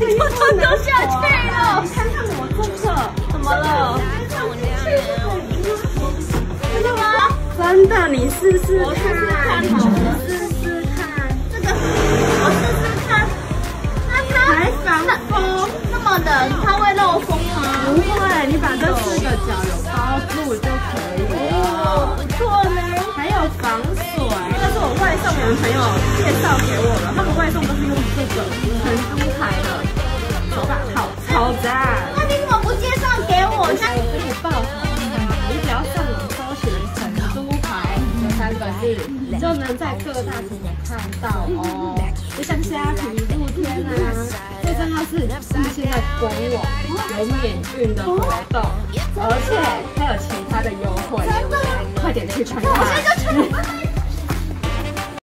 我都流下去了。你看看我这个怎么了？看我这样，真的吗？真的，你试试看，我试试看，这个我试试看。那它还防风，这么冷，它会漏风吗？不会，你把这四个角有包住就可以了。不错呢，还有防水。 我外送员朋友介绍给我了，他们外送都是用这个成都牌的手把套，超赞！那你怎么不介绍给我呢？我给你报，你只要上网搜寻成都牌这三个字，就能在各大平台看到哦。就像虾皮、露天啊，最重要是他们现在官网有免运的活动，而且还有其他的优惠，快点去看看！